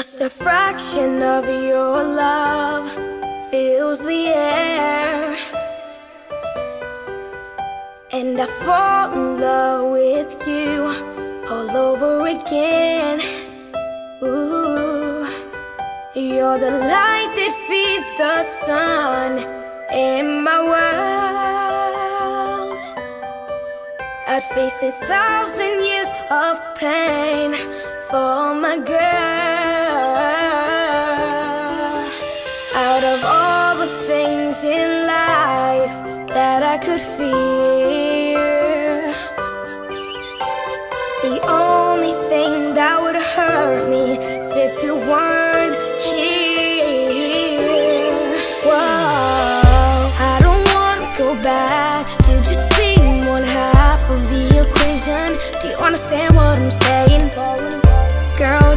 Just a fraction of your love fills the air, and I fall in love with you all over again. Ooh, you're the light that feeds the sun in my world. I'd face 1,000 years of pain for my girl. Out of all the things in life that I could fear, the only thing that would hurt me is if you weren't here. Whoa, I don't wanna go back to just being one half of the equation. Do you understand what I'm saying? Girl,